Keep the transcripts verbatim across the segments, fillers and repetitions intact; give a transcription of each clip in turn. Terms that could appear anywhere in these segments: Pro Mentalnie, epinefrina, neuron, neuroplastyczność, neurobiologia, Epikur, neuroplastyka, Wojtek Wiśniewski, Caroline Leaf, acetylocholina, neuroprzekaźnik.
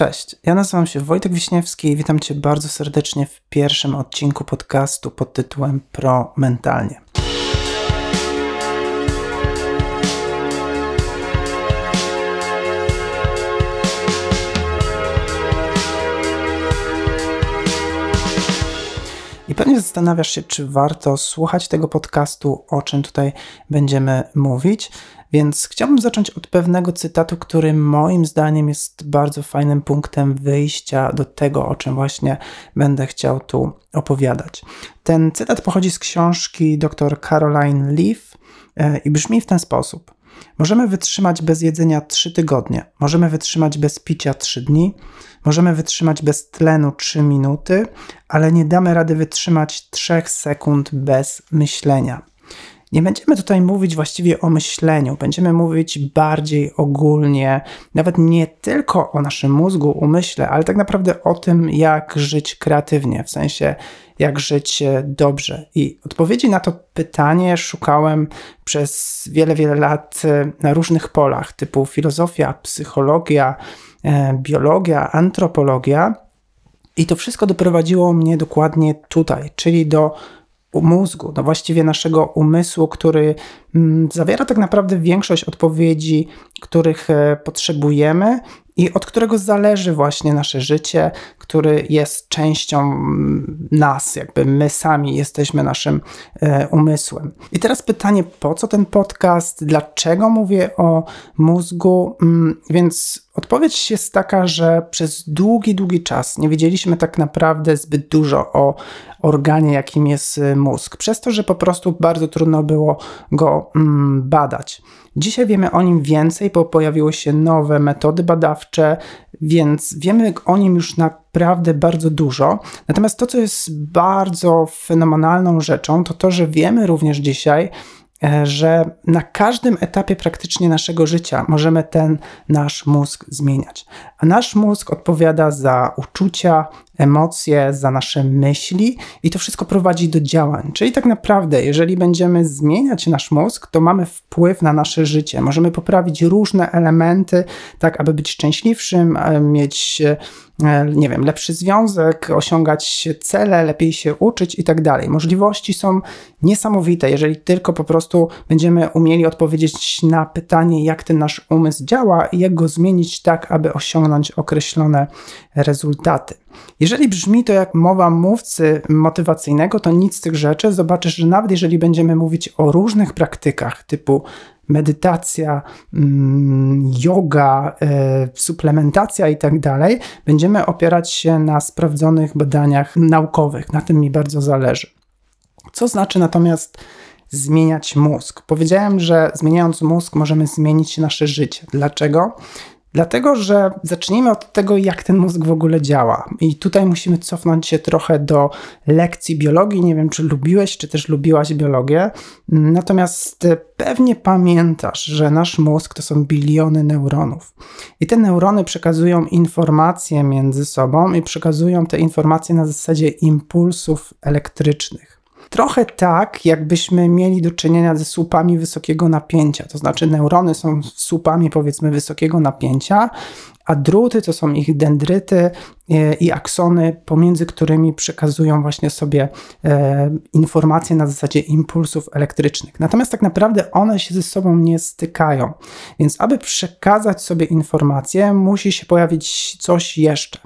Cześć, ja nazywam się Wojtek Wiśniewski i witam Cię bardzo serdecznie w pierwszym odcinku podcastu pod tytułem Pro Mentalnie. I pewnie zastanawiasz się, czy warto słuchać tego podcastu, o czym tutaj będziemy mówić. Więc chciałbym zacząć od pewnego cytatu, który moim zdaniem jest bardzo fajnym punktem wyjścia do tego, o czym właśnie będę chciał tu opowiadać. Ten cytat pochodzi z książki dr Caroline Leaf i brzmi w ten sposób. Możemy wytrzymać bez jedzenia trzy tygodnie, możemy wytrzymać bez picia trzy dni, możemy wytrzymać bez tlenu trzy minuty, ale nie damy rady wytrzymać trzech sekund bez myślenia. Nie będziemy tutaj mówić właściwie o myśleniu, będziemy mówić bardziej ogólnie, nawet nie tylko o naszym mózgu, umyśle, ale tak naprawdę o tym, jak żyć kreatywnie, w sensie jak żyć dobrze. I odpowiedzi na to pytanie szukałem przez wiele, wiele lat na różnych polach, typu filozofia, psychologia, biologia, antropologia. I to wszystko doprowadziło mnie dokładnie tutaj, czyli do mózgu, no właściwie naszego umysłu, który mm, zawiera tak naprawdę większość odpowiedzi, których e, potrzebujemy i od którego zależy właśnie nasze życie, który jest częścią mm, nas, jakby my sami jesteśmy naszym e, umysłem. I teraz pytanie, po co ten podcast, dlaczego mówię o mózgu? Mm, więc odpowiedź jest taka, że przez długi, długi czas nie wiedzieliśmy tak naprawdę zbyt dużo o organie, jakim jest mózg. Przez to, że po prostu bardzo trudno było go mm, badać. Dzisiaj wiemy o nim więcej, bo pojawiły się nowe metody badawcze, więc wiemy o nim już naprawdę bardzo dużo. Natomiast to, co jest bardzo fenomenalną rzeczą, to to, że wiemy również dzisiaj, że na każdym etapie praktycznie naszego życia możemy ten nasz mózg zmieniać. A nasz mózg odpowiada za uczucia, emocje, za nasze myśli i to wszystko prowadzi do działań. Czyli tak naprawdę, jeżeli będziemy zmieniać nasz mózg, to mamy wpływ na nasze życie. Możemy poprawić różne elementy, tak aby być szczęśliwszym, mieć, nie wiem, lepszy związek, osiągać cele, lepiej się uczyć i tak dalej. Możliwości są niesamowite, jeżeli tylko po prostu będziemy umieli odpowiedzieć na pytanie, jak ten nasz umysł działa i jak go zmienić tak, aby osiągnąć określone rezultaty. Jeżeli brzmi to jak mowa mówcy motywacyjnego, to nic z tych rzeczy. Zobaczysz, że nawet jeżeli będziemy mówić o różnych praktykach typu medytacja, yoga, suplementacja i tak dalej, będziemy opierać się na sprawdzonych badaniach naukowych. Na tym mi bardzo zależy. Co znaczy natomiast zmieniać mózg? Powiedziałem, że zmieniając mózg możemy zmienić nasze życie. Dlaczego? Dlatego, że zacznijmy od tego, jak ten mózg w ogóle działa. I tutaj musimy cofnąć się trochę do lekcji biologii. Nie wiem, czy lubiłeś, czy też lubiłaś biologię. Natomiast pewnie pamiętasz, że nasz mózg to są biliony neuronów. I te neurony przekazują informacje między sobą i przekazują te informacje na zasadzie impulsów elektrycznych. Trochę tak, jakbyśmy mieli do czynienia ze słupami wysokiego napięcia, to znaczy neurony są słupami, powiedzmy, wysokiego napięcia, a druty to są ich dendryty i aksony, pomiędzy którymi przekazują właśnie sobie e, informacje na zasadzie impulsów elektrycznych. Natomiast tak naprawdę one się ze sobą nie stykają, więc aby przekazać sobie informacje, musi się pojawić coś jeszcze.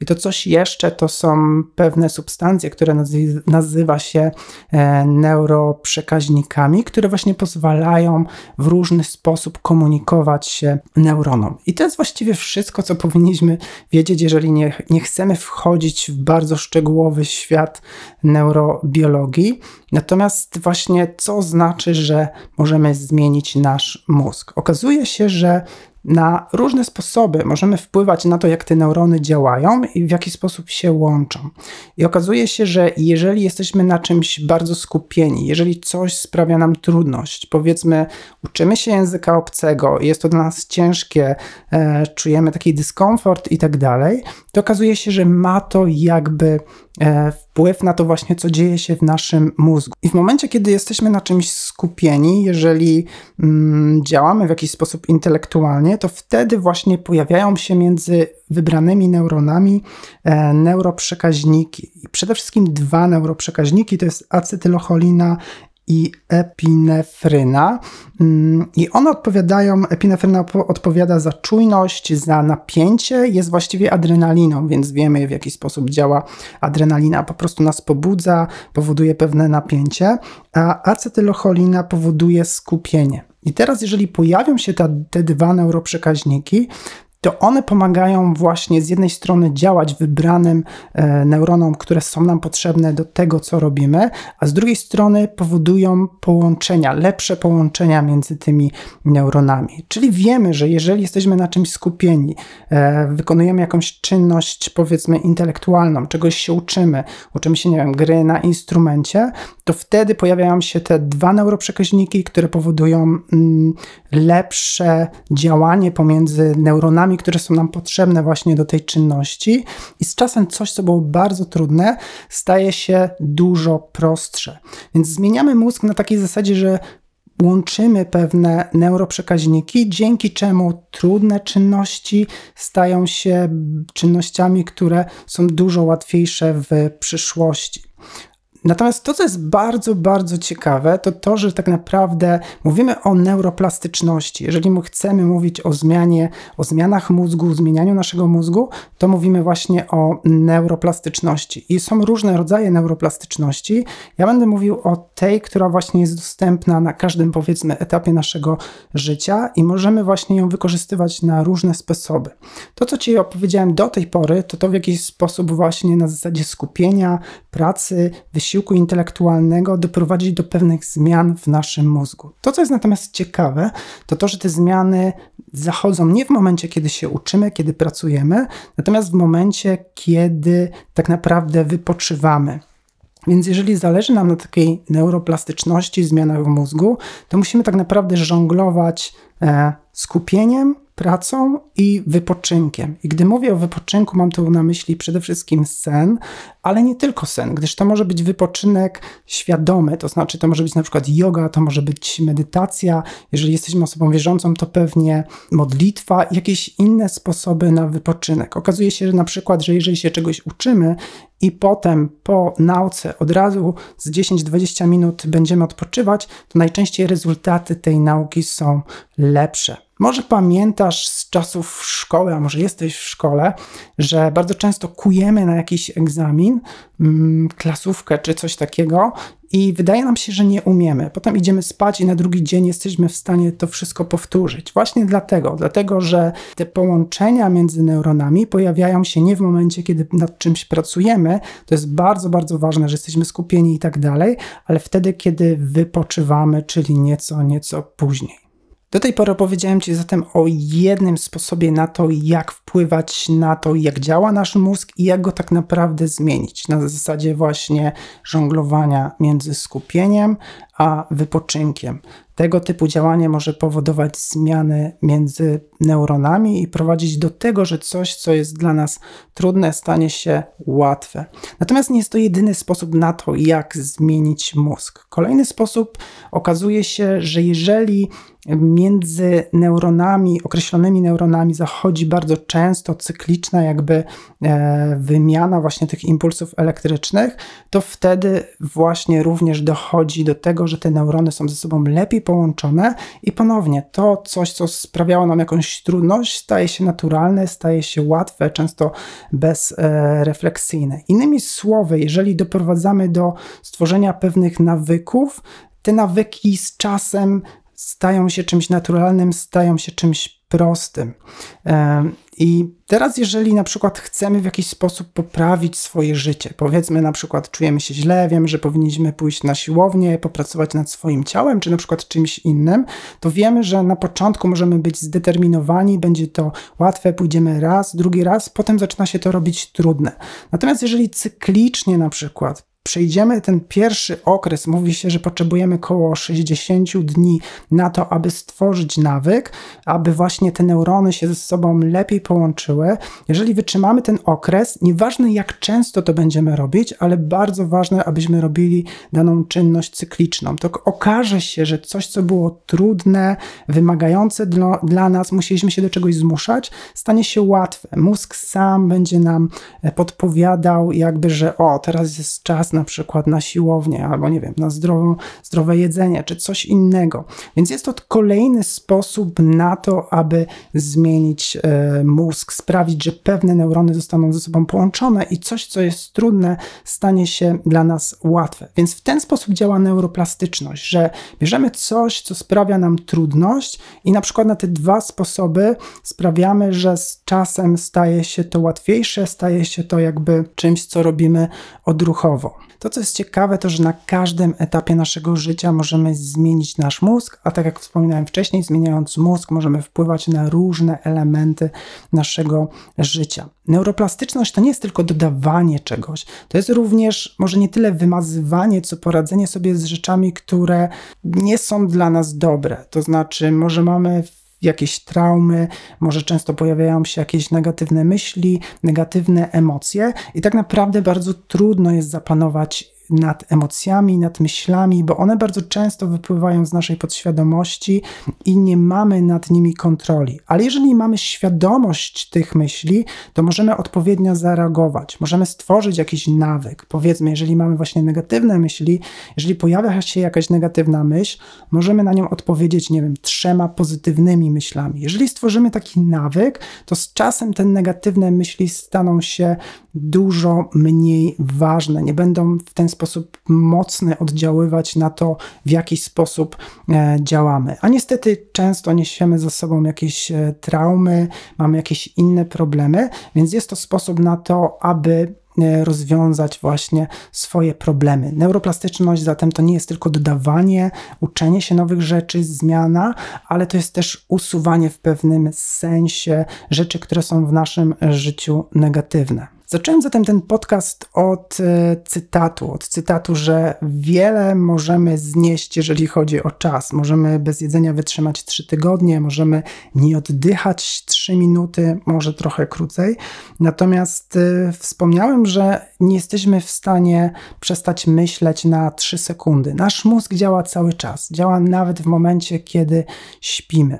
I to coś jeszcze to są pewne substancje, które nazy- nazywa się e, neuroprzekaźnikami, które właśnie pozwalają w różny sposób komunikować się neuronom. I to jest właściwie wszystko, co powinniśmy wiedzieć, jeżeli nie Nie chcemy wchodzić w bardzo szczegółowy świat neurobiologii, natomiast właśnie co znaczy, że możemy zmienić nasz mózg? Okazuje się, że na różne sposoby możemy wpływać na to, jak te neurony działają i w jaki sposób się łączą. I okazuje się, że jeżeli jesteśmy na czymś bardzo skupieni, jeżeli coś sprawia nam trudność, powiedzmy uczymy się języka obcego, jest to dla nas ciężkie, e, czujemy taki dyskomfort i tak dalej, to okazuje się, że ma to jakby e, wpływ na to właśnie, co dzieje się w naszym mózgu. I w momencie, kiedy jesteśmy na czymś skupieni, jeżeli mm, działamy w jakiś sposób intelektualnie, neuronie, to wtedy właśnie pojawiają się między wybranymi neuronami e, neuroprzekaźniki. I przede wszystkim dwa neuroprzekaźniki, to jest acetylocholina i epinefryna. I one odpowiadają, epinefryna odpowiada za czujność, za napięcie, jest właściwie adrenaliną, więc wiemy, w jaki sposób działa adrenalina. Po prostu nas pobudza, powoduje pewne napięcie, a acetylocholina powoduje skupienie. I teraz, jeżeli pojawią się ta, te dwa neuroprzekaźniki, to one pomagają właśnie z jednej strony działać wybranym e, neuronom, które są nam potrzebne do tego, co robimy, a z drugiej strony powodują połączenia, lepsze połączenia między tymi neuronami. Czyli wiemy, że jeżeli jesteśmy na czymś skupieni, e, wykonujemy jakąś czynność, powiedzmy, intelektualną, czegoś się uczymy, uczymy się, nie wiem, gry na instrumencie, to wtedy pojawiają się te dwa neuroprzekaźniki, które powodują mm, lepsze działanie pomiędzy neuronami, które są nam potrzebne właśnie do tej czynności, i z czasem coś, co było bardzo trudne, staje się dużo prostsze. Więc zmieniamy mózg na takiej zasadzie, że łączymy pewne neuroprzekaźniki, dzięki czemu trudne czynności stają się czynnościami, które są dużo łatwiejsze w przyszłości. Natomiast to, co jest bardzo, bardzo ciekawe, to to, że tak naprawdę mówimy o neuroplastyczności. Jeżeli chcemy mówić o zmianie, o zmianach mózgu, zmienianiu naszego mózgu, to mówimy właśnie o neuroplastyczności. I są różne rodzaje neuroplastyczności. Ja będę mówił o tej, która właśnie jest dostępna na każdym, powiedzmy, etapie naszego życia i możemy właśnie ją wykorzystywać na różne sposoby. To, co Ci opowiedziałem do tej pory, to to, w jakiś sposób właśnie na zasadzie skupienia, pracy, wysiłku, wysiłku intelektualnego doprowadzić do pewnych zmian w naszym mózgu. To, co jest natomiast ciekawe, to to, że te zmiany zachodzą nie w momencie, kiedy się uczymy, kiedy pracujemy, natomiast w momencie, kiedy tak naprawdę wypoczywamy. Więc jeżeli zależy nam na takiej neuroplastyczności, zmianach w mózgu, to musimy tak naprawdę żonglować e, skupieniem, pracą i wypoczynkiem. I gdy mówię o wypoczynku, mam tu na myśli przede wszystkim sen, ale nie tylko sen, gdyż to może być wypoczynek świadomy, to znaczy to może być na przykład joga, to może być medytacja, jeżeli jesteśmy osobą wierzącą, to pewnie modlitwa, jakieś inne sposoby na wypoczynek. Okazuje się, że na przykład, że jeżeli się czegoś uczymy i potem po nauce od razu z dziesięć do dwudziestu minut będziemy odpoczywać, to najczęściej rezultaty tej nauki są lepsze. Może pamiętasz z czasów szkoły, a może jesteś w szkole, że bardzo często kujemy na jakiś egzamin, klasówkę czy coś takiego i wydaje nam się, że nie umiemy. Potem idziemy spać i na drugi dzień jesteśmy w stanie to wszystko powtórzyć. Właśnie dlatego, dlatego, że te połączenia między neuronami pojawiają się nie w momencie, kiedy nad czymś pracujemy. To jest bardzo, bardzo ważne, że jesteśmy skupieni i tak dalej, ale wtedy, kiedy wypoczywamy, czyli nieco, nieco później. Do tej pory opowiedziałem Ci zatem o jednym sposobie na to, jak wpływać na to, jak działa nasz mózg i jak go tak naprawdę zmienić. Na zasadzie właśnie żonglowania między skupieniem a wypoczynkiem. Tego typu działanie może powodować zmiany między neuronami i prowadzić do tego, że coś, co jest dla nas trudne, stanie się łatwe. Natomiast nie jest to jedyny sposób na to, jak zmienić mózg. Kolejny sposób okazuje się, że jeżeli między neuronami, określonymi neuronami zachodzi bardzo często cykliczna jakby e, wymiana właśnie tych impulsów elektrycznych, to wtedy właśnie również dochodzi do tego, że te neurony są ze sobą lepiej połączone i ponownie to coś, co sprawiało nam jakąś trudność, staje się naturalne, staje się łatwe, często bezrefleksyjne. Innymi słowy, jeżeli doprowadzamy do stworzenia pewnych nawyków, te nawyki z czasem stają się czymś naturalnym, stają się czymś prostym. I teraz, jeżeli na przykład chcemy w jakiś sposób poprawić swoje życie, powiedzmy na przykład czujemy się źle, wiem, że powinniśmy pójść na siłownię, popracować nad swoim ciałem, czy na przykład czymś innym, to wiemy, że na początku możemy być zdeterminowani, będzie to łatwe, pójdziemy raz, drugi raz, potem zaczyna się to robić trudne. Natomiast jeżeli cyklicznie na przykład przejdziemy ten pierwszy okres, mówi się, że potrzebujemy około sześćdziesięciu dni na to, aby stworzyć nawyk, aby właśnie te neurony się ze sobą lepiej połączyły. Jeżeli wytrzymamy ten okres, nieważne jak często to będziemy robić, ale bardzo ważne, abyśmy robili daną czynność cykliczną. To okaże się, że coś, co było trudne, wymagające dla, dla nas, musieliśmy się do czegoś zmuszać, stanie się łatwe. Mózg sam będzie nam podpowiadał jakby, że o, teraz jest czas na przykład na siłownię, albo nie wiem, na zdrową, zdrowe jedzenie, czy coś innego. Więc jest to kolejny sposób na to, aby zmienić e, mózg, sprawić, że pewne neurony zostaną ze sobą połączone i coś, co jest trudne, stanie się dla nas łatwe. Więc w ten sposób działa neuroplastyczność, że bierzemy coś, co sprawia nam trudność i na przykład na te dwa sposoby sprawiamy, że z czasem staje się to łatwiejsze, staje się to jakby czymś, co robimy odruchowo. To, co jest ciekawe, to, że na każdym etapie naszego życia możemy zmienić nasz mózg, a tak jak wspominałem wcześniej, zmieniając mózg możemy wpływać na różne elementy naszego życia. Neuroplastyczność to nie jest tylko dodawanie czegoś, to jest również może nie tyle wymazywanie, co poradzenie sobie z rzeczami, które nie są dla nas dobre. To znaczy, może mamy jakieś traumy, może często pojawiają się jakieś negatywne myśli, negatywne emocje i tak naprawdę bardzo trudno jest zapanować nad emocjami, nad myślami, bo one bardzo często wypływają z naszej podświadomości i nie mamy nad nimi kontroli. Ale jeżeli mamy świadomość tych myśli, to możemy odpowiednio zareagować, możemy stworzyć jakiś nawyk. Powiedzmy, jeżeli mamy właśnie negatywne myśli, jeżeli pojawia się jakaś negatywna myśl, możemy na nią odpowiedzieć, nie wiem, trzema pozytywnymi myślami. Jeżeli stworzymy taki nawyk, to z czasem te negatywne myśli staną się dużo mniej ważne, nie będą w ten sposób mocny oddziaływać na to, w jaki sposób e, działamy. A niestety często niesiemy ze sobą jakieś e, traumy, mamy jakieś inne problemy, więc jest to sposób na to, aby rozwiązać właśnie swoje problemy. Neuroplastyczność zatem to nie jest tylko dodawanie, uczenie się nowych rzeczy, zmiana, ale to jest też usuwanie w pewnym sensie rzeczy, które są w naszym życiu negatywne. Zacząłem zatem ten podcast od e, cytatu, od cytatu, że wiele możemy znieść, jeżeli chodzi o czas. Możemy bez jedzenia wytrzymać trzy tygodnie, możemy nie oddychać trzy minuty, może trochę krócej. Natomiast e, wspomniałem, że nie jesteśmy w stanie przestać myśleć na trzy sekundy. Nasz mózg działa cały czas, działa nawet w momencie, kiedy śpimy.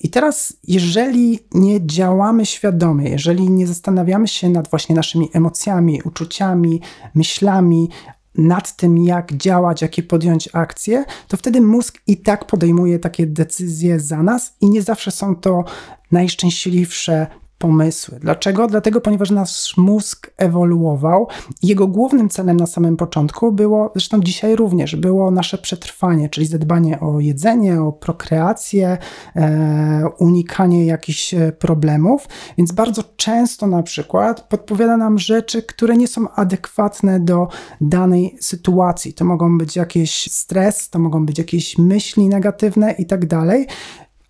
I teraz, jeżeli nie działamy świadomie, jeżeli nie zastanawiamy się nad właśnie naszymi emocjami, uczuciami, myślami, nad tym, jak działać, jakie podjąć akcje, to wtedy mózg i tak podejmuje takie decyzje za nas i nie zawsze są to najszczęśliwsze pomysły. Dlaczego? Dlatego, ponieważ nasz mózg ewoluował i jego głównym celem na samym początku było, zresztą dzisiaj również, było nasze przetrwanie, czyli zadbanie o jedzenie, o prokreację, e, unikanie jakichś problemów, więc bardzo często na przykład podpowiada nam rzeczy, które nie są adekwatne do danej sytuacji. To mogą być jakiś stres, to mogą być jakieś myśli negatywne i tak dalej.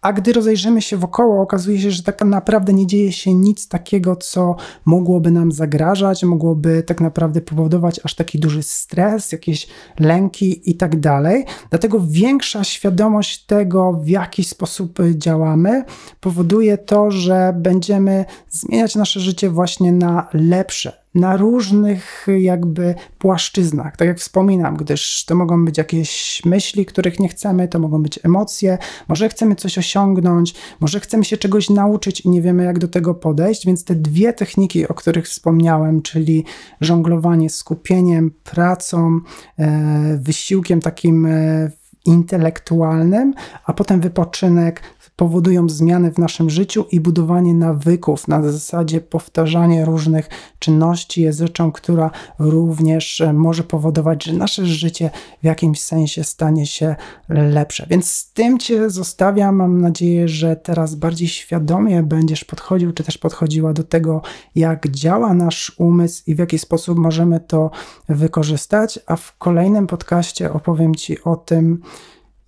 A gdy rozejrzymy się wokoło, okazuje się, że tak naprawdę nie dzieje się nic takiego, co mogłoby nam zagrażać, mogłoby tak naprawdę powodować aż taki duży stres, jakieś lęki i tak dalej. Dlatego większa świadomość tego, w jaki sposób działamy, powoduje to, że będziemy zmieniać nasze życie właśnie na lepsze, na różnych jakby płaszczyznach. Tak jak wspominam, gdyż to mogą być jakieś myśli, których nie chcemy, to mogą być emocje, może chcemy coś osiągnąć, może chcemy się czegoś nauczyć i nie wiemy, jak do tego podejść, więc te dwie techniki, o których wspomniałem, czyli żonglowanie skupieniem, pracą, e, wysiłkiem takim e, intelektualnym, a potem wypoczynek, powodują zmiany w naszym życiu i budowanie nawyków na zasadzie powtarzania różnych czynności jest rzeczą, która również może powodować, że nasze życie w jakimś sensie stanie się lepsze. Więc z tym Cię zostawiam. Mam nadzieję, że teraz bardziej świadomie będziesz podchodził, czy też podchodziła do tego, jak działa nasz umysł i w jaki sposób możemy to wykorzystać. A w kolejnym podcaście opowiem Ci o tym,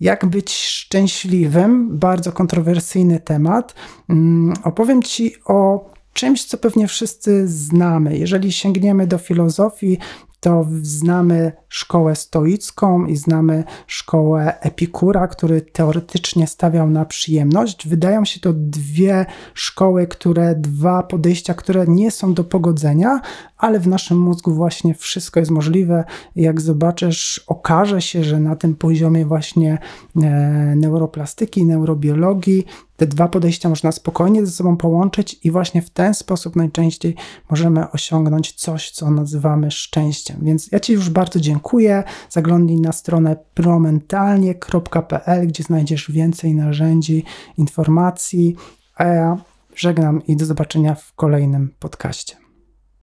jak być szczęśliwym, bardzo kontrowersyjny temat. Opowiem Ci o czymś, co pewnie wszyscy znamy. Jeżeli sięgniemy do filozofii, to znamy szkołę stoicką i znamy szkołę Epikura, który teoretycznie stawiał na przyjemność. Wydają się to dwie szkoły, które, dwa podejścia, które nie są do pogodzenia, ale w naszym mózgu właśnie wszystko jest możliwe. Jak zobaczysz, okaże się, że na tym poziomie właśnie e, neuroplastyki, neurobiologii te dwa podejścia można spokojnie ze sobą połączyć i właśnie w ten sposób najczęściej możemy osiągnąć coś, co nazywamy szczęściem. Więc ja Ci już bardzo dziękuję. Zaglądnij na stronę pro mentalnie kropka p l, gdzie znajdziesz więcej narzędzi, informacji. A ja żegnam i do zobaczenia w kolejnym podcaście.